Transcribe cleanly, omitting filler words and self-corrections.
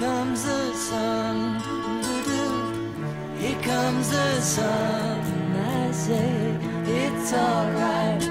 comes the sun. Here comes the sun. And I say, it's alright.